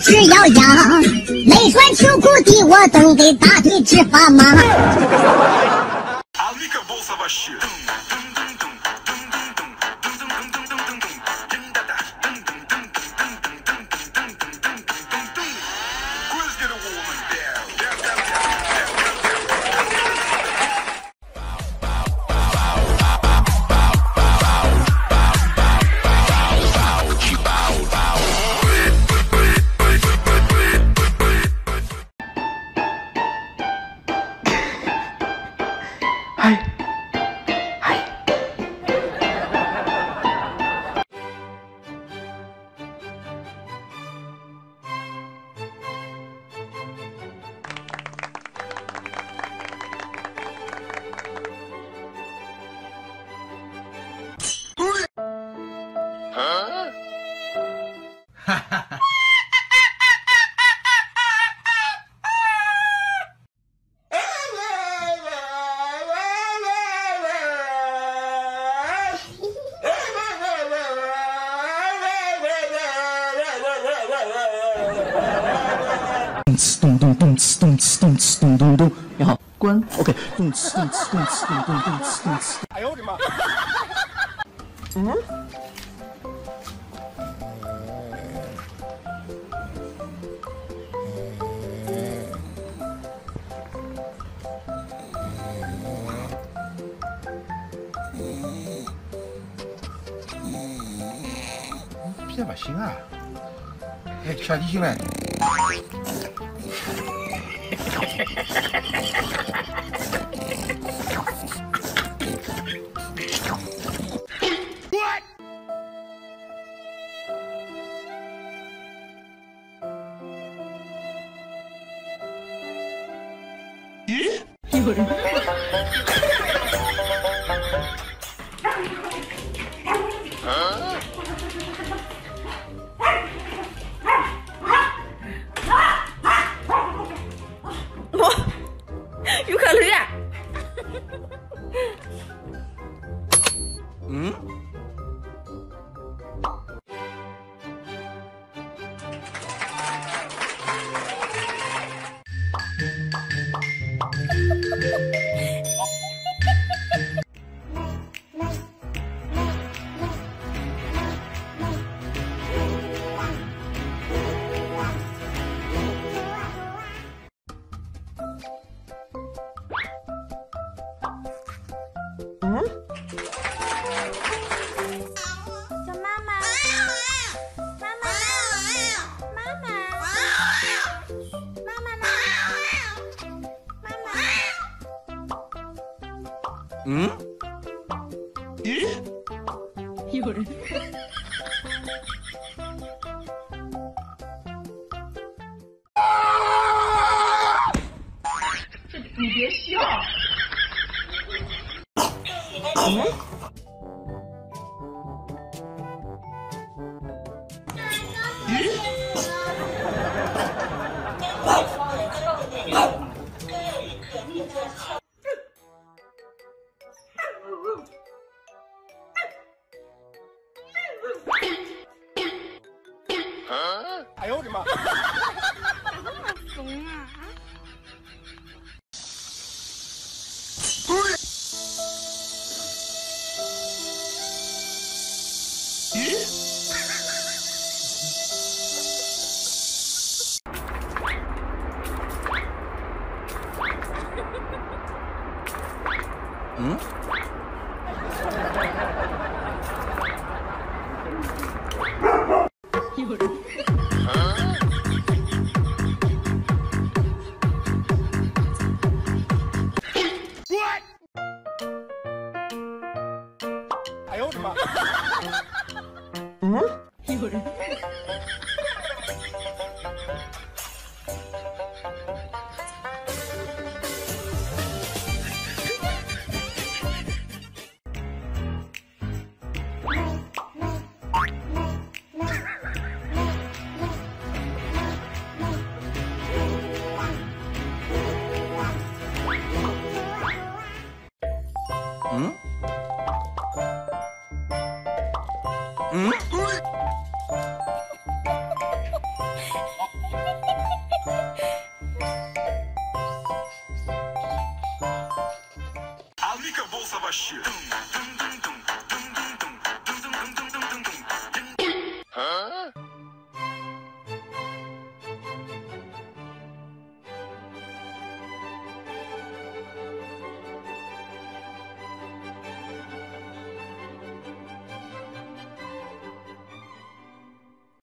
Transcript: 直咬牙，累酸秋谷底，我蹬得大腿直发麻。你好，关 OK。哎呦我的妈！嗯？皮得不行啊！哎，吃点进来。 What? Hmm? Eh? You're... Shabba shit.